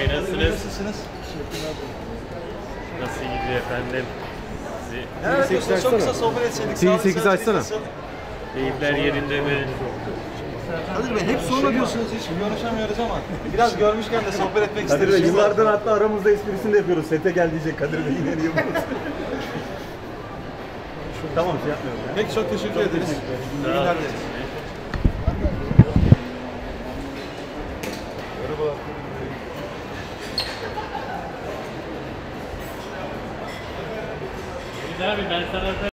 Bey, nasılsınız? Nasılsınız? Nasıl gidiyor efendim? Evet, çok kısa sohbet etseydik. TV8 açsana. Keyifler yerinde mi? Kadir Bey, hep sonra diyorsunuz, hiç görüşemiyoruz ama biraz görmüşken de sohbet etmek istedim. Kadir Bey, yıllardan hatta aramızda esprisini de yapıyoruz. Sete gel diyecek Kadir Bey, yine diyor. Tamam, şey yapmıyorum. Ya. Peki, çok teşekkür ederiz. İyi günler dileriz. Merhaba. Kadir abi, ben sana